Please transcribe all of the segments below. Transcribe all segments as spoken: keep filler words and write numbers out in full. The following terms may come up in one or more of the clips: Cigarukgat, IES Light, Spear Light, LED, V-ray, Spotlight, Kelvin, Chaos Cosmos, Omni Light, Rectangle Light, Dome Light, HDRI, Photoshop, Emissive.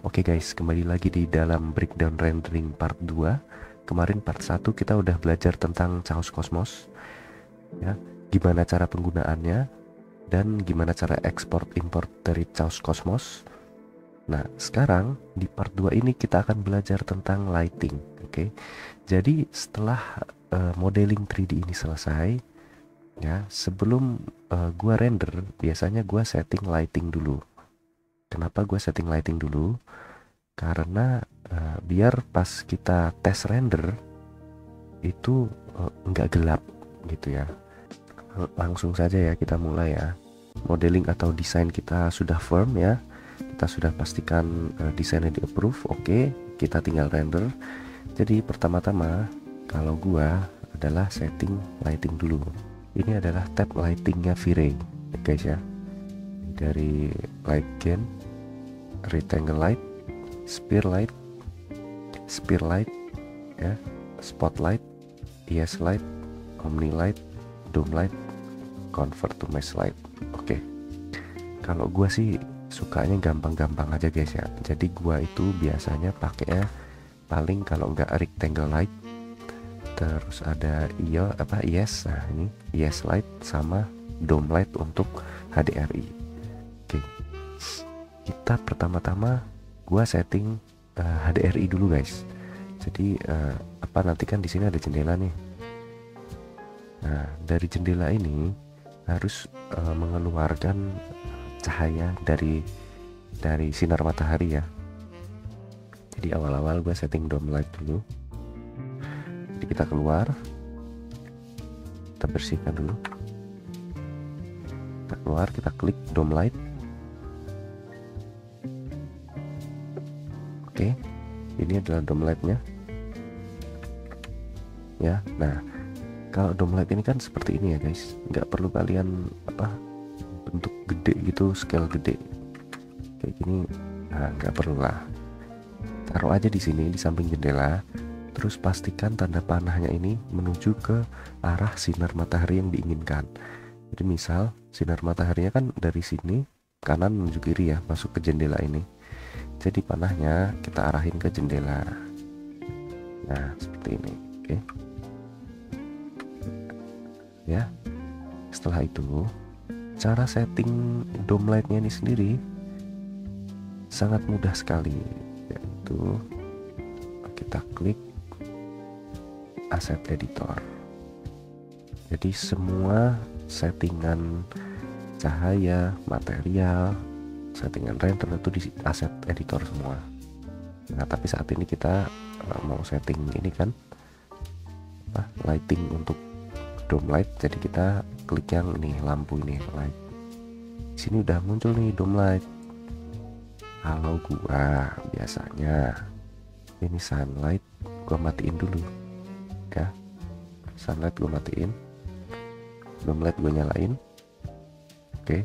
Oke guys, kembali lagi di dalam breakdown rendering part dua. Kemarin part satu kita udah belajar tentang Chaos Cosmos ya, gimana cara penggunaannya dan gimana cara ekspor-import dari Chaos Cosmos. Nah, sekarang di part dua ini kita akan belajar tentang lighting. Oke, jadi setelah uh, modeling tiga D ini selesai ya, sebelum uh, gua render, biasanya gua setting lighting dulu. Kenapa gue setting lighting dulu? Karena uh, biar pas kita tes render itu uh, nggak gelap gitu ya. Langsung saja ya kita mulai ya. Modeling atau desain kita sudah firm ya. Kita sudah pastikan uh, desainnya di approve. Oke, kita tinggal render. Jadi pertama-tama kalau gue adalah setting lighting dulu. Ini adalah tab lightingnya V-ray guys ya. Dari light gain, rectangle light, spear light, spear light, ya, spotlight, I E S light, omni light, dome light, convert to mesh light. Oke, okay. Kalau gua sih sukanya gampang-gampang aja guys ya. Jadi gua itu biasanya pakainya paling kalau enggak rectangle light, terus ada I O apa I E S, nah ini I E S light sama dome light untuk H D R I. Oke, kita pertama-tama gua setting uh, H D R I dulu guys. Jadi uh, apa nanti kan di sini ada jendela nih. Nah dari jendela ini harus uh, mengeluarkan cahaya dari dari sinar matahari ya. Jadi awal-awal gua setting dome light dulu. Jadi kita keluar, kita bersihkan dulu, kita keluar, kita klik dome light. Oke, ini adalah dome light-nya ya. Nah kalau dome light ini kan seperti ini ya guys, nggak perlu kalian apa bentuk gede gitu, scale gede kayak gini. Nah nggak perlu lah, taruh aja di sini di samping jendela. Terus pastikan tanda panahnya ini menuju ke arah sinar matahari yang diinginkan. Jadi misal sinar mataharinya kan dari sini kanan menuju kiri ya, masuk ke jendela ini. Jadi panahnya kita arahin ke jendela. Nah seperti ini, oke. Ya, setelah itu cara setting dome lightnya ini sendiri sangat mudah sekali. Yaitu kita klik Asset Editor. Jadi semua settingan cahaya, material, settingan render itu di Asset Editor semua. Nah tapi saat ini kita mau setting ini kan apa, lighting untuk dome light. Jadi kita klik yang ini, lampu ini light. Sini udah muncul nih dome light. Kalau gua biasanya ini sunlight gua matiin dulu ya, sunlight gua matiin, dome light gua nyalain. Oke, okay.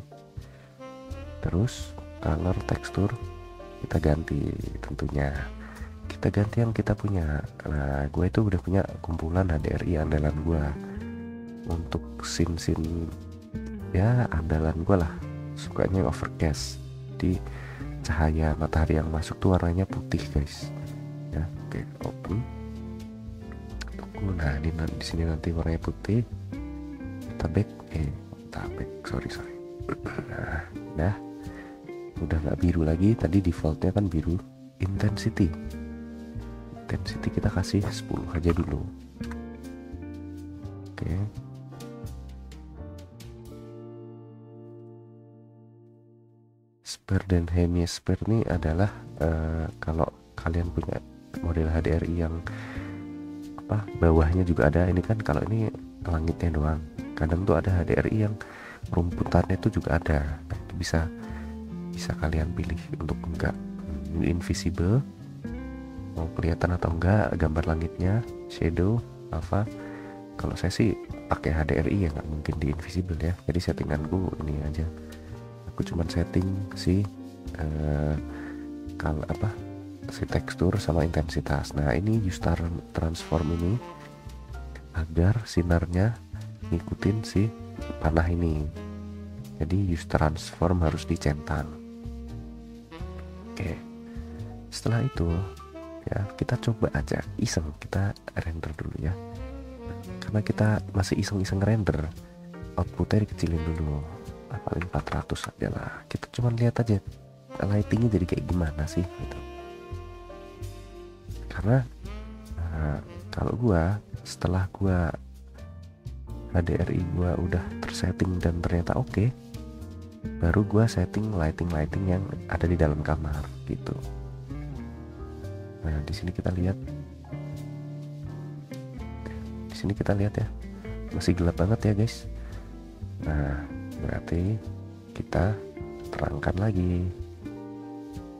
Terus color tekstur kita ganti, tentunya kita ganti yang kita punya. Nah gue itu udah punya kumpulan H D R I andalan gue untuk scene-scene ya, andalan gue lah, sukanya overcast. Di cahaya matahari yang masuk tuh warnanya putih guys ya. Oke, open, tunggu. Nah ini di sini nanti warnanya putih, kita back, eh kita back, sorry sorry. Nah dah udah nggak biru lagi, tadi defaultnya kan biru. Intensity, intensity kita kasih sepuluh aja dulu. Oke, okay. Spear dan Hemispear ini adalah uh, kalau kalian punya model H D R I yang apa bawahnya juga ada. Ini kan kalau ini langitnya doang, kadang tuh ada H D R I yang rumputannya itu juga ada. Nah, itu bisa bisa kalian pilih untuk enggak invisible, mau kelihatan atau enggak gambar langitnya, shadow, alpha. Kalau saya sih pakai H D R I ya nggak mungkin di invisible ya, jadi settinganku ini aja. Aku cuman setting si uh, kalau apa si tekstur sama intensitas. Nah ini use transform ini agar sinarnya ngikutin si panah ini. Jadi use transform harus dicentang. Oke, okay. Setelah itu ya kita coba aja iseng, kita render dulu ya, karena kita masih iseng-iseng render, outputnya dikecilin dulu, paling empat ratus aja lah, kita cuma lihat aja lightingnya jadi kayak gimana sih gitu. Karena nah, kalau gua setelah gua H D R I gua udah tersetting dan ternyata oke, okay, baru gua setting lighting-lighting yang ada di dalam kamar gitu. Nah, di sini kita lihat. Di sini kita lihat ya. Masih gelap banget ya, guys. Nah, berarti kita terangkan lagi.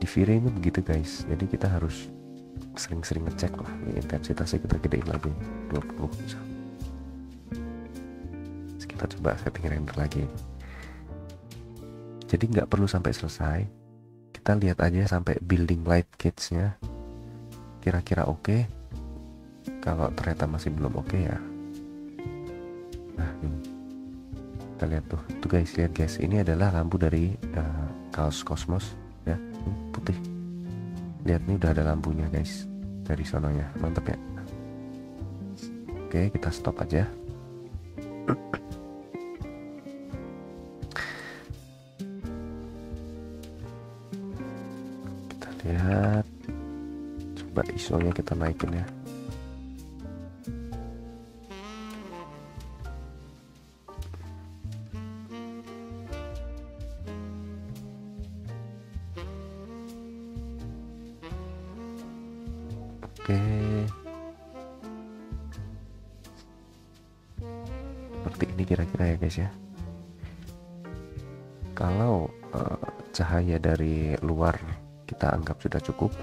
Di V-ray ini begitu, guys. Jadi kita harus sering-sering ngecek lah, intensitasnya kita gedein lagi dua puluh. Terus kita coba setting render lagi. Jadi nggak perlu sampai selesai. Kita lihat aja sampai building light cage-nya. Kira-kira oke, okay. Kalau ternyata masih belum oke, okay ya. Nah, ini. Kita lihat tuh, tuh guys, lihat guys, ini adalah lampu dari uh, Chaos Cosmos ya, putih. Lihat nih udah ada lampunya guys, dari sononya, mantep ya. Oke, okay, kita stop aja. Kita lihat. I S O-nya kita naikin ya. Oke. Seperti ini kira-kira ya guys ya. Kalau uh, cahaya dari luar kita anggap sudah cukup,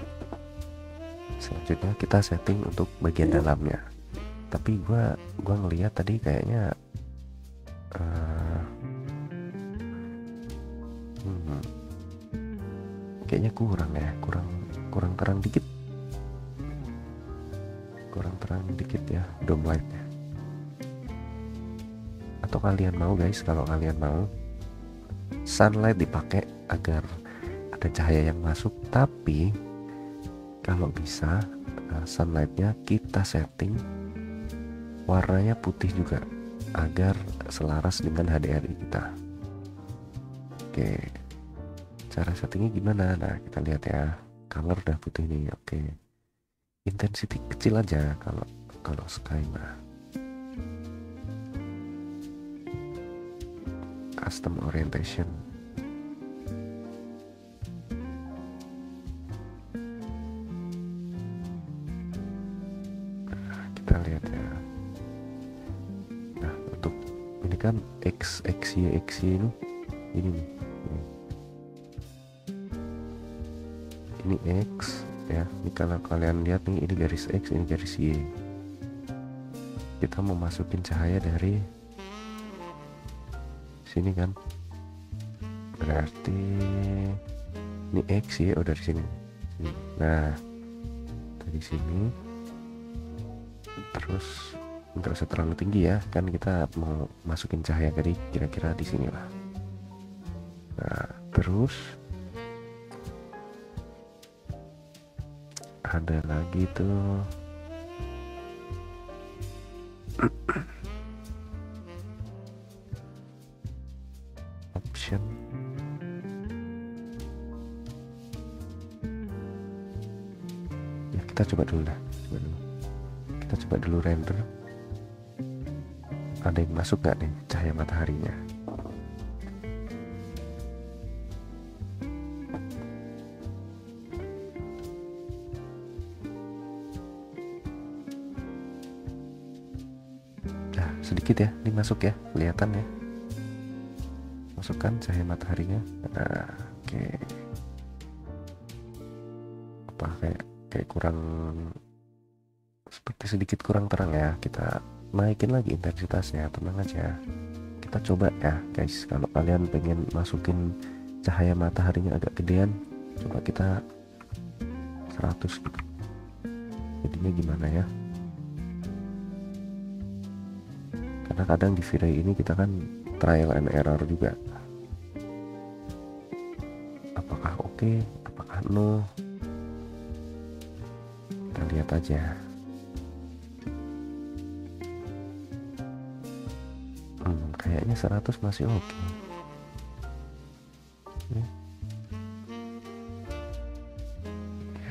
selanjutnya kita setting untuk bagian dalamnya. Tapi gua gua ngelihat tadi kayaknya uh, hmm, kayaknya kurang ya, kurang kurang terang dikit, kurang terang dikit ya dome light-nya. Atau kalian mau guys, kalau kalian mau sunlight dipakai agar ada cahaya yang masuk, tapi kalau bisa sunlight-nya kita setting warnanya putih juga agar selaras dengan H D R I kita. Oke, cara settingnya gimana? Nah kita lihat ya, color udah putih nih. Oke, intensity kecil aja kalau kalau sky mah. Custom orientation. Kan X X Y X Y ini ini nih, ini X ya, ini kalau kalian lihat nih, ini garis X, ini garis Y. Kita mau masukin cahaya dari sini kan, berarti ini X Y, oh dari sini, sini. Nah dari sini terus nggak usah terlalu tinggi ya, kan kita mau masukin cahaya dari kira-kira di sini lah. Nah terus ada lagi tuh option, ya kita coba dulu lah, coba dulu. Kita coba dulu render. Ada yang masuk gak nih cahaya mataharinya? Nah sedikit ya, ini masuk ya, kelihatan ya. Masukkan cahaya mataharinya. Nah, oke. Okay. Apa kayak kayak kurang, seperti sedikit kurang terang ya, kita naikin lagi intensitasnya. Tenang aja, kita coba ya guys. Kalau kalian pengen masukin cahaya mataharinya agak gedean, coba kita seratus gitu. Jadinya gimana ya, karena kadang di V-ray ini kita kan trial and error juga, apakah oke, okay, apakah no. Kita lihat aja. Hmm, kayaknya seratus masih oke. Okay. Ya.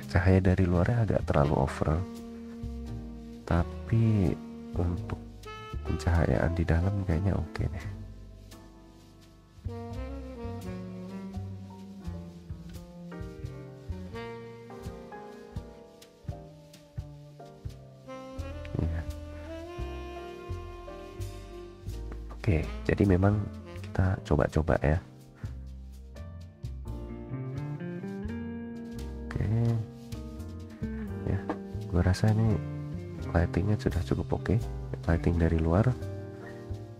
Cahaya dari luarnya agak terlalu over. Tapi untuk pencahayaan di dalam kayaknya oke okay deh. Oke, jadi memang kita coba-coba ya. Oke, ya, gue rasa ini lightingnya sudah cukup oke. Lighting dari luar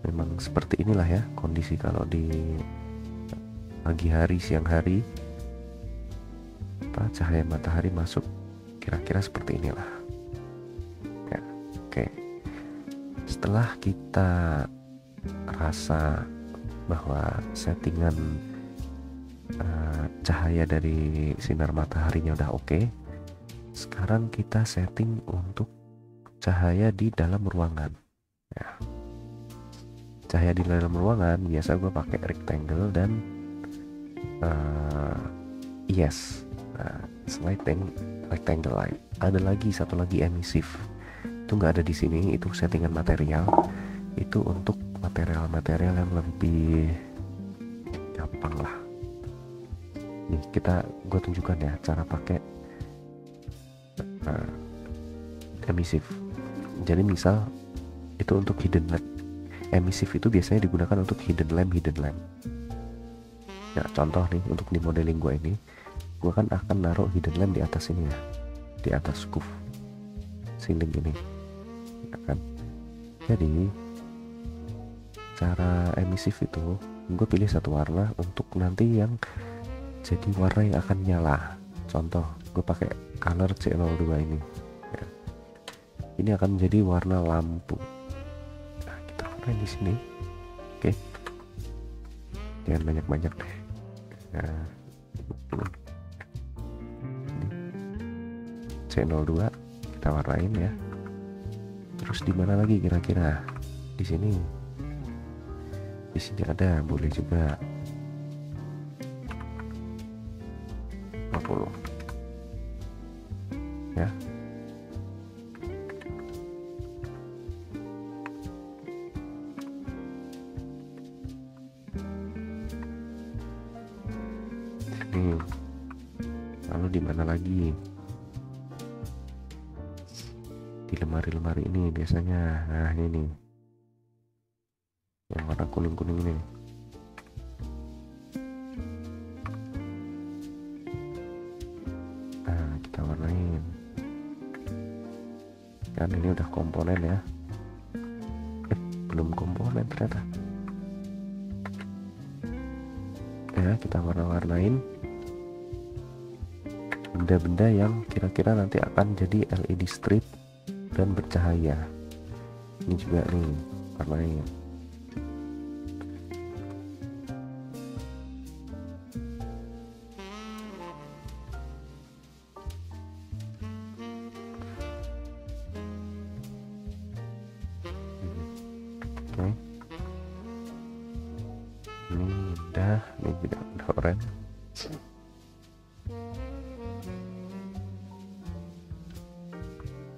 memang seperti inilah ya kondisi kalau di pagi hari, siang hari, cahaya matahari masuk kira-kira seperti inilah. Ya, oke, setelah kita rasa bahwa settingan uh, cahaya dari sinar mataharinya udah oke, sekarang kita setting untuk cahaya di dalam ruangan ya. Cahaya di dalam ruangan biasa gue pakai rectangle dan uh, I E S nah, lighting, rectangle light. Ada lagi satu lagi emissive, itu nggak ada di sini, itu settingan material, itu untuk material-material yang lebih gampang lah. Nih kita, gue tunjukkan ya cara pakai uh, emissive. Jadi misal itu untuk hidden lamp, emissive itu biasanya digunakan untuk hidden lamp, hidden lamp. Nah contoh nih untuk di modeling gue ini, gue kan akan naruh hidden lamp di atas ini ya, di atas scuff ceiling ini, ya kan? Jadi cara emisif itu gue pilih satu warna untuk nanti yang jadi warna yang akan nyala. Contoh gue pakai color C nol dua ini ya. Ini akan menjadi warna lampu. Nah, kita warnain di sini. Oke, jangan banyak-banyak deh ya. C nol dua kita warnain ya. Terus di mana lagi kira-kira? Di sini, di sini ada, boleh juga empat puluh ya. Sini. Lalu di mana lagi? Di lemari-lemari ini biasanya. Nah, ini nih yang warna kuning-kuning ini. Nah, kita warnain. Dan ini udah komponen ya. Eh, belum komponen ternyata. Ya, kita warna-warnain benda-benda yang kira-kira nanti akan jadi L E D strip dan bercahaya. Ini juga nih, warnain.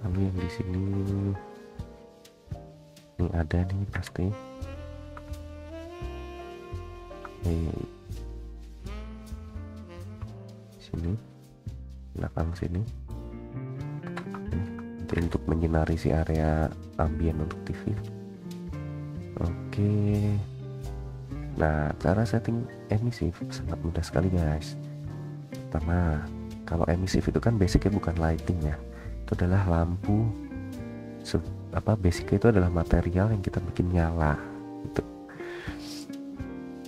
Lalu yang di sini ini ada nih pasti. Nih sini, belakang sini. Ini untuk menyinari si area ambien untuk T V. Oke. Nah, cara setting emisif sangat mudah sekali guys. Pertama, kalau emisif itu kan basicnya bukan lighting ya, itu adalah lampu. Apa basicnya itu adalah material yang kita bikin nyala gitu.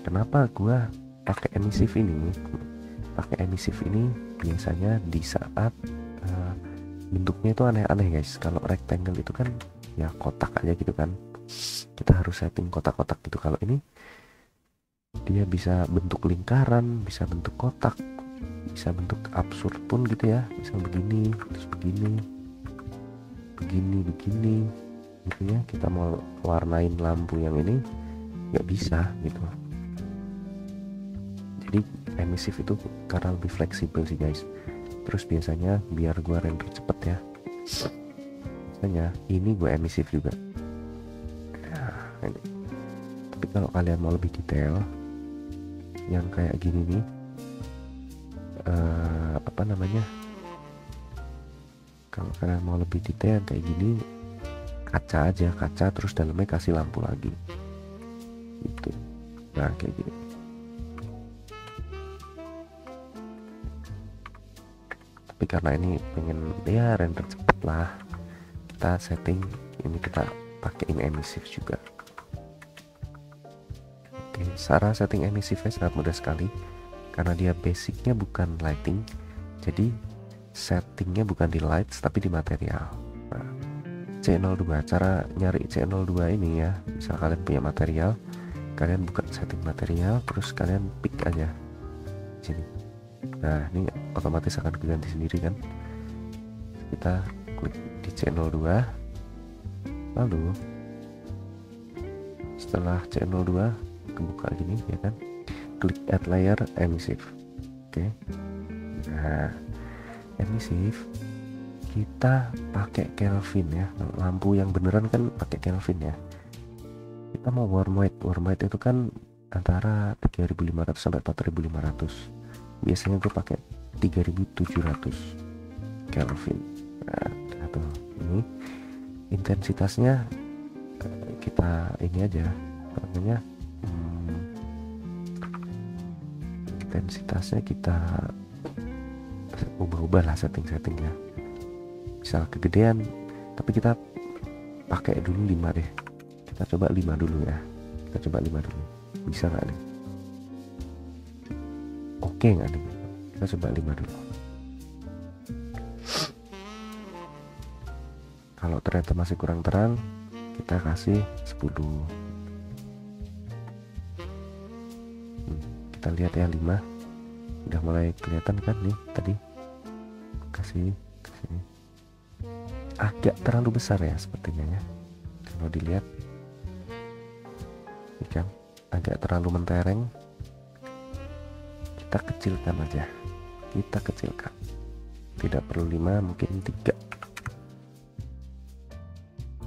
Kenapa gua pakai emisif ini? Pakai emisif ini biasanya di saat uh, bentuknya itu aneh-aneh guys. Kalau rectangle itu kan ya kotak aja gitu kan, kita harus setting kotak-kotak gitu. Kalau ini dia bisa bentuk lingkaran, bisa bentuk kotak, bisa bentuk absurd pun gitu ya, bisa begini terus begini begini-begini gitu ya, kita mau warnain lampu yang ini nggak bisa gitu. Jadi emisif itu karena lebih fleksibel sih guys. Terus biasanya biar gua render cepet ya, biasanya ini gua emisif juga. Nah, ini. Tapi kalau kalian mau lebih detail yang kayak gini nih, uh, apa namanya, kalau kalian mau lebih detail kayak gini, kaca aja, kaca terus dalamnya kasih lampu lagi gitu. Nah kayak gini. Tapi karena ini pengen ya render cepet lah, kita setting ini, kita pakein emissive juga. Oke, cara setting emissive-nya sangat mudah sekali karena dia basicnya bukan lighting, jadi settingnya bukan di lights tapi di material. Nah, C nol dua, cara nyari C nol dua ini ya, misal kalian punya material, kalian buka setting material terus kalian pick aja sini. Nah ini otomatis akan diganti sendiri kan. Kita klik di C nol dua, lalu setelah C nol dua kebuka gini ya kan, klik add layer emissive. Oke, nah emissive kita pakai Kelvin ya, lampu yang beneran kan pakai Kelvin ya. Kita mau warm white, warm white itu kan antara tiga ribu lima ratus sampai empat ribu lima ratus, biasanya gue pakai tiga ribu tujuh ratus Kelvin. Nah, atau ini intensitasnya kita ini aja namanya, hmm, intensitasnya kita ubah-ubah lah setting-settingnya. Misal kegedean, tapi kita pakai dulu lima deh, kita coba lima dulu ya, kita coba lima dulu, bisa nggak nih? Oke nggak nih? Kita coba lima dulu. Kalau ternyata masih kurang terang, kita kasih sepuluh. Hmm, kita lihat ya, lima udah mulai kelihatan kan nih tadi, kasih kasih agak terlalu besar ya sepertinya ya, kalau dilihat ikan agak terlalu mentereng. Kita kecilkan aja, kita kecilkan, tidak perlu lima, mungkin tiga.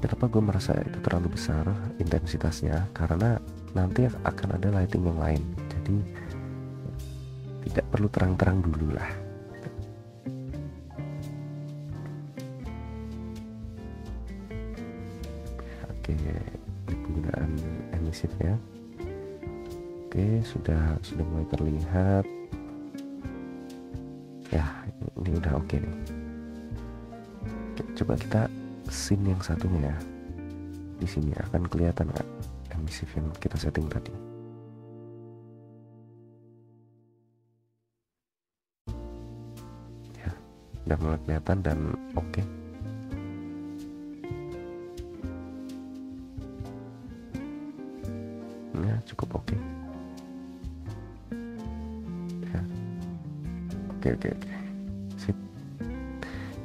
Kenapa gue merasa itu terlalu besar intensitasnya, karena nanti akan ada lighting yang lain, jadi tidak perlu terang-terang dulu lah. Oke, penggunaan emissive ya. Oke, sudah sudah mulai terlihat ya, ini udah oke nih. Oke, coba kita scene yang satunya ya, di sini akan kelihatan nggak emissive yang kita setting tadi. Ya, udah mulai kelihatan dan oke. Okay. Ya, cukup oke. Okay. Ya. Oke, oke, oke. Sip.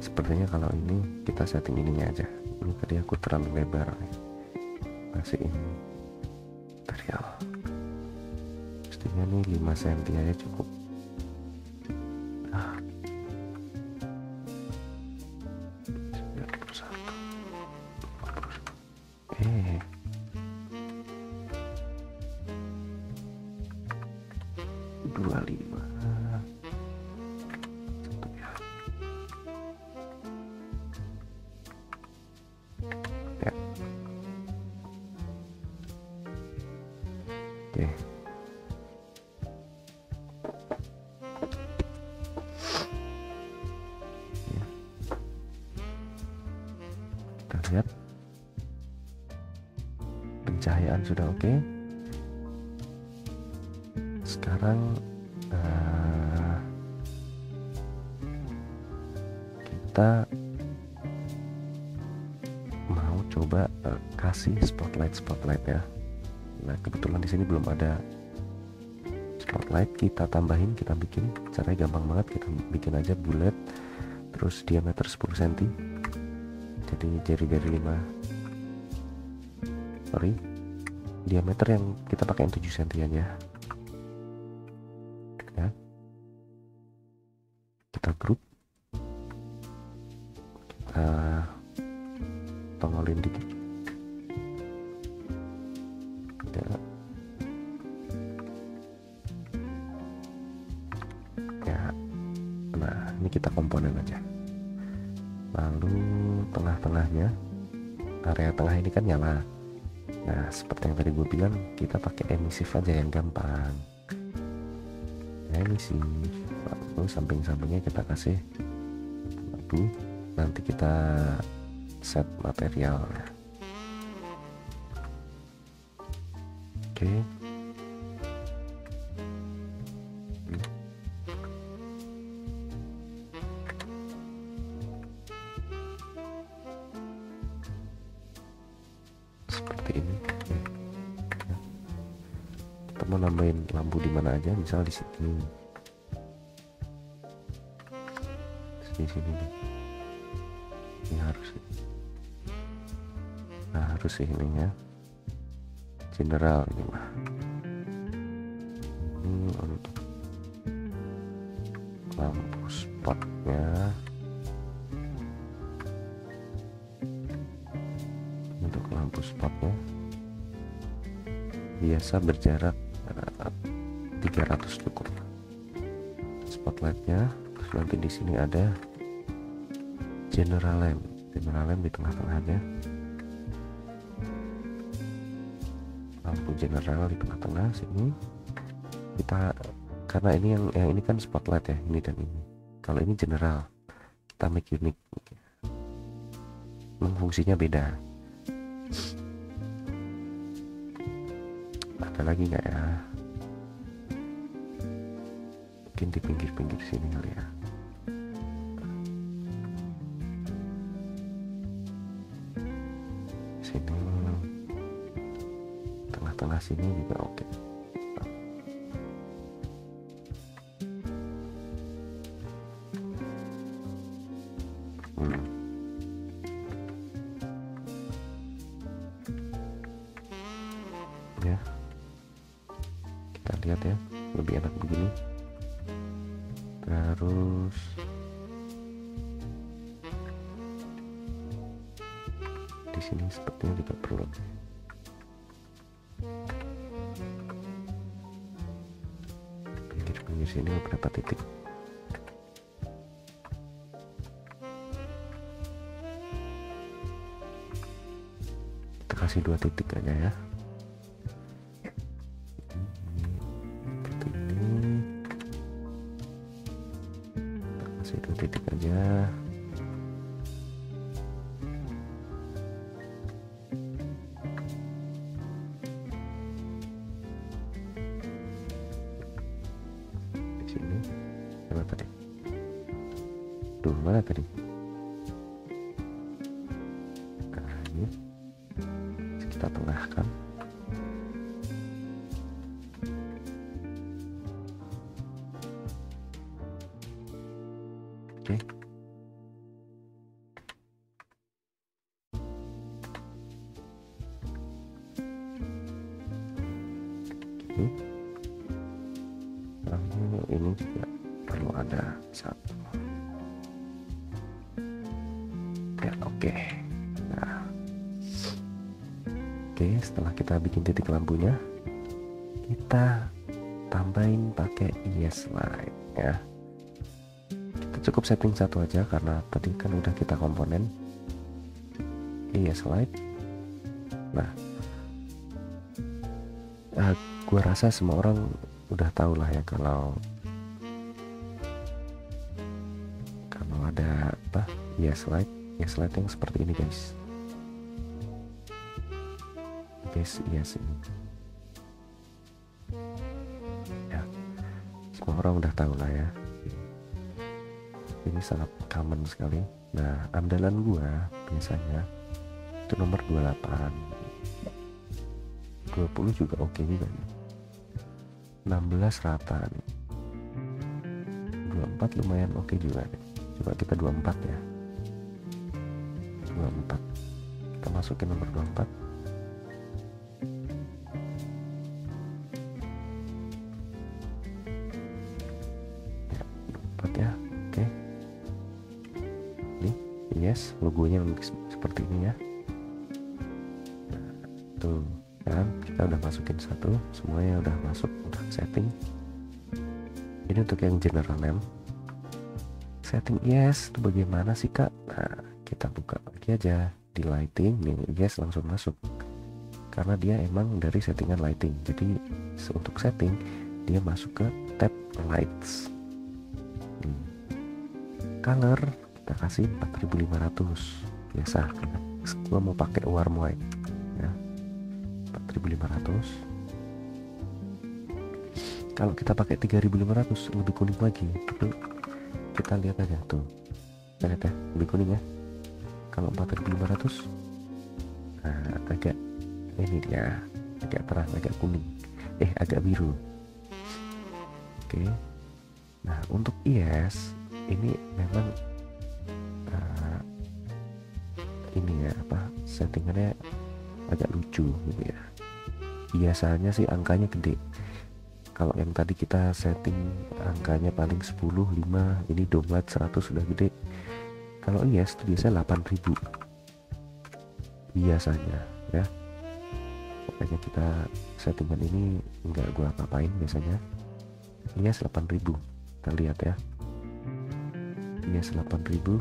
Sepertinya kalau ini kita setting ininya aja. Ini tadi aku terlalu lebar. Masih ini. Material. Pastinya nih lima sentimeter aja cukup. Ah. Eh. Lihat pencahayaan sudah oke. Sekarang uh, kita mau coba uh, kasih spotlight spotlight ya. Nah kebetulan di sini belum ada spotlight, kita tambahin, kita bikin caranya gampang banget, kita bikin aja bulat terus diameter sepuluh sentimeter. jadi jari-jari lima, sorry, diameter yang kita pakai tujuh sentimeter aja ya. Kita grup, kita tongolin dikit ya. Ya nah ini kita komponen aja, lalu tengah-tengahnya, area tengah ini kan nyala. Nah seperti yang tadi gue bilang, kita pakai emissive aja yang gampang. Emissive, lalu samping-sampingnya kita kasih batu. Nanti kita set material. Oke, aja misal di sini, di sini nih, ini harus, nah harus ini ya, general ini mah, ini untuk lampu spotnya, untuk lampu spotnya biasa berjarak tiga ratus cukup. Spotlightnya, terus nanti di sini ada general lamp, general lamp di tengah-tengah aja, lampu general di tengah-tengah sini. Kita karena ini yang yang ini kan spotlight ya, ini dan ini. Kalau ini general, kita make unik. Memang fungsinya beda. Ada lagi nggak ya? Mungkin di pinggir-pinggir sini kali ya. Sini, tengah-tengah sini juga oke. Okay. Hmm. Ya, kita lihat ya, lebih enak begini. Terus di sini sepertinya juga perlu. Pinggir-pinggir sini beberapa titik. Kita kasih dua titik aja ya. Titik aja, di sini mana tadi? Duh, mana tadi? Nah, ini kita tengahkan. Ini juga perlu ada satu ya. Oke, nah oke, setelah kita bikin titik lampunya, kita tambahin pakai I E S Light ya. Kita cukup setting satu aja karena tadi kan udah kita komponen I E S Light. Nah eh, gue rasa semua orang udah tau lah ya kalau kalau ada apa ya, slide ya, slide yang seperti ini guys, guys ya sini ya, semua orang udah tau lah ya, ini sangat common sekali. Nah andalan gua biasanya itu nomor dua puluh delapan, dua puluh juga oke juga nih. enam belas rata nih. dua puluh empat lumayan oke okay juga nih. Coba kita dua puluh empat ya. dua puluh empat. Kita masukin nomor dua puluh empat. Yes, logonya seperti ini ya. Nah, tuh kan kita udah masukin satu, semuanya udah masuk, udah setting. Ini untuk yang general name. Setting yes, itu bagaimana sih kak? Nah, kita buka lagi aja di lighting, nih yes langsung masuk. Karena dia emang dari settingan lighting, jadi untuk setting dia masuk ke tab lights. Hmm. Color kita kasih empat ribu lima ratus biasa, gua mau pakai warm white ya, empat ribu lima ratus. Kalau kita pakai tiga ribu lima ratus lebih kuning lagi, tuh kita lihat aja tuh, kita lihat ya, lebih kuning ya. Kalau empat ribu lima ratus, nah agak ini dia, agak terang, agak kuning, eh agak biru. Oke, nah untuk I E S ini memang Uh, ini ya apa settingannya agak lucu gitu ya. Biasanya sih angkanya gede. Kalau yang tadi kita setting angkanya paling sepuluh, lima, ini Dome Light seratus sudah gede. Kalau yes itu biasanya delapan ribu biasanya ya. Makanya kita settingan ini enggak gua apa-apain biasanya. Yes delapan ribu. Kita lihat ya. Yes delapan ribu.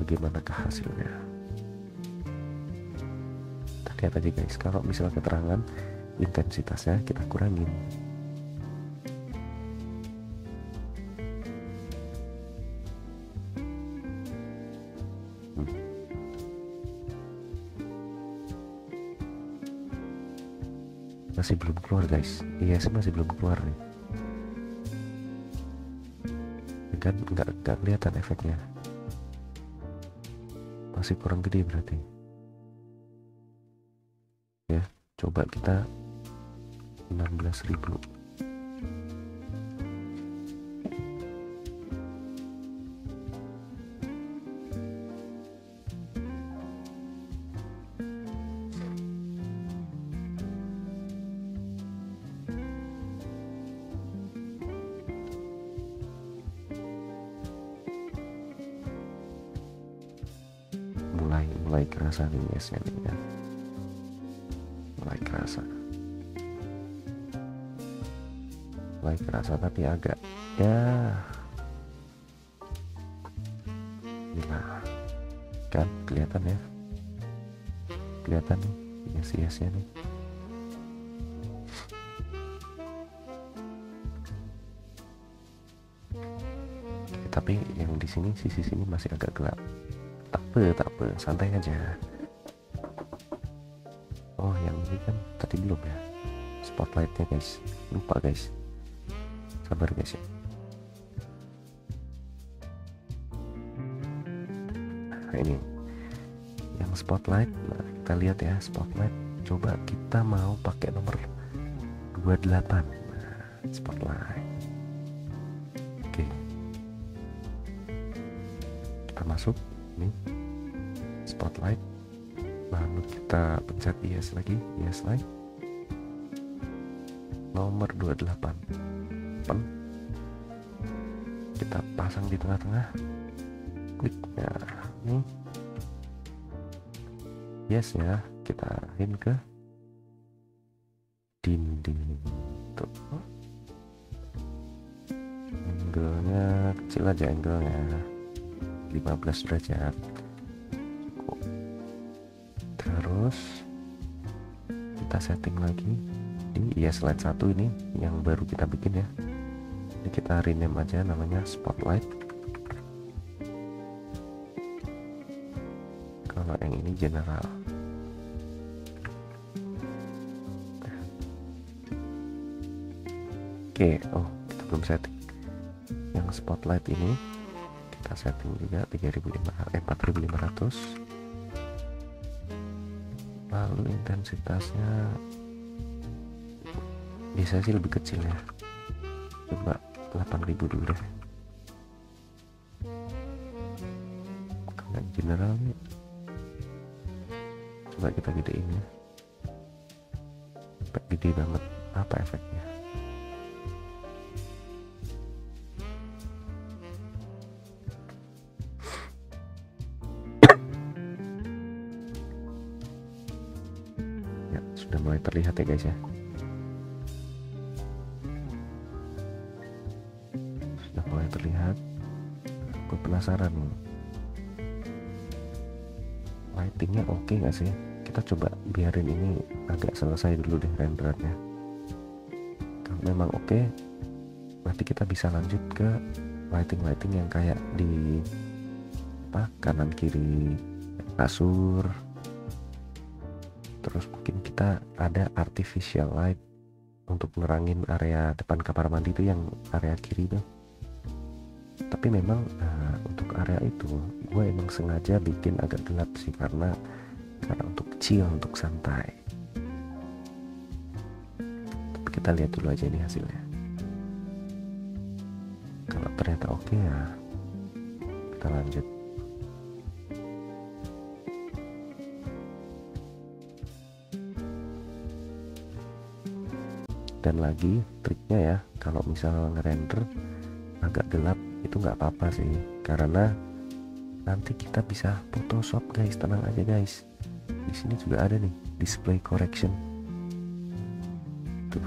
Bagaimanakah hasilnya? Kita lihat aja guys. Kalau misalnya keterangan intensitasnya kita kurangin. Hmm. Masih belum keluar guys. Iya sih masih belum keluar nih. Dan nggak nggak kelihatan efeknya. Masih kurang gede berarti ya, coba kita enam belas ribu. Mulai kerasa nih biasanya nih ya, mulai kerasa mulai kerasa tapi agak ya gila kan, kelihatan ya, kelihatan nih yes-yesnya nih. Oke, tapi yang di sini sisi sini masih agak gelap. Tak apa, tak apa, santai aja. Oh, yang ini kan tadi belum ya. Spotlightnya guys, lupa guys. Sabar guys ya. Nah, ini yang spotlight. Nah, kita lihat ya spotlight. Coba kita mau pakai nomor dua puluh delapan. Nah, spotlight. Oke. Kita masuk. Spotlight, lalu kita pencet I E S lagi, I E S Light nomor dua puluh delapan, open, kita pasang di tengah-tengah, klik ya, nih yes ya, kita arahin ke dinding, tuh angle-nya kecil aja, angle-nya lima belas derajat cukup. Terus kita setting lagi di I E S Light satu ini yang baru kita bikin ya. Ini kita rename aja namanya Spotlight. Kalau yang ini general. Oke, oh kita belum setting. Yang Spotlight ini kita setting juga tiga ribu lima ratus, lalu intensitasnya biasanya sih lebih kecil ya, coba delapan ribu dulu deh. Kalau general coba kita gedein ya, sampai gede banget. Apa efeknya? Ya, sudah mulai terlihat ya guys ya, sudah mulai terlihat. Aku penasaran lightingnya oke okay nggak sih. Kita coba biarin ini agak selesai dulu deh renderannya. Kalau memang oke okay, berarti kita bisa lanjut ke lighting-lighting yang kayak di apa kanan kiri kasur. Terus mungkin kita ada artificial light untuk ngerangin area depan kamar mandi itu yang area kiri tuh. Tapi memang nah, untuk area itu gue emang sengaja bikin agak gelap sih, karena karena untuk chill, untuk santai. Tapi kita lihat dulu aja ini hasilnya. Kalau ternyata oke okay ya, kita lanjut. Dan lagi triknya ya, kalau misal ngerender agak gelap itu nggak apa-apa sih, karena nanti kita bisa Photoshop guys, tenang aja guys. Di sini juga ada nih display correction tuh,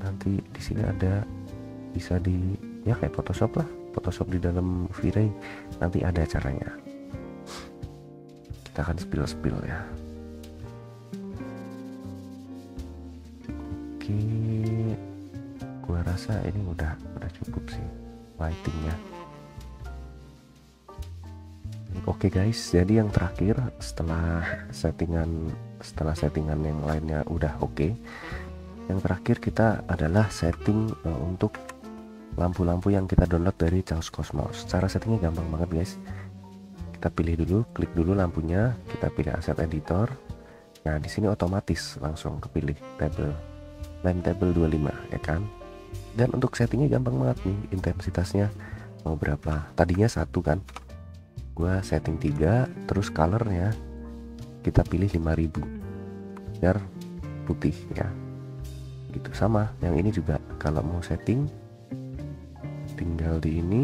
nanti di sini ada bisa di ya kayak Photoshop lah, Photoshop di dalam V-ray, nanti ada caranya. Kita akan spill-spill ya. Oke, gua rasa ini udah udah cukup sih lightingnya. Oke okay guys, jadi yang terakhir setelah settingan setelah settingan yang lainnya udah oke okay, yang terakhir kita adalah setting uh, untuk lampu-lampu yang kita download dari Chaos Cosmos. Cara settingnya gampang banget guys, kita pilih dulu, klik dulu lampunya, kita pilih aset editor. Nah di sini otomatis langsung kepilih table lamp table dua puluh lima ya kan. Dan untuk settingnya gampang banget nih, intensitasnya mau berapa, tadinya satu kan, gua setting tiga. Terus colornya kita pilih lima ribu biar putih ya, gitu. Sama yang ini juga, kalau mau setting tinggal di ini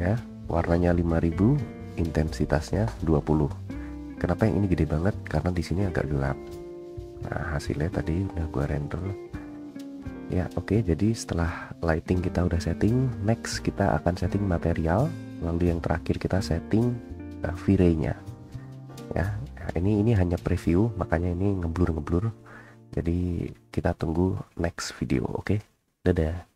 ya, warnanya lima ribu, intensitasnya dua puluh. Kenapa yang ini gede banget? Karena di sini agak gelap. Nah hasilnya tadi udah gua render ya. Oke okay, jadi setelah lighting kita udah setting, next kita akan setting material, lalu yang terakhir kita setting uh, V-ray-nya ya. Nah, ini ini hanya preview, makanya ini ngeblur-ngeblur. Jadi kita tunggu next video. Oke okay? Dadah.